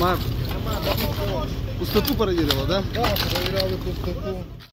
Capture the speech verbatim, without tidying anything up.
Марк, пустоту проверила, да? Да, проверяла пустоту.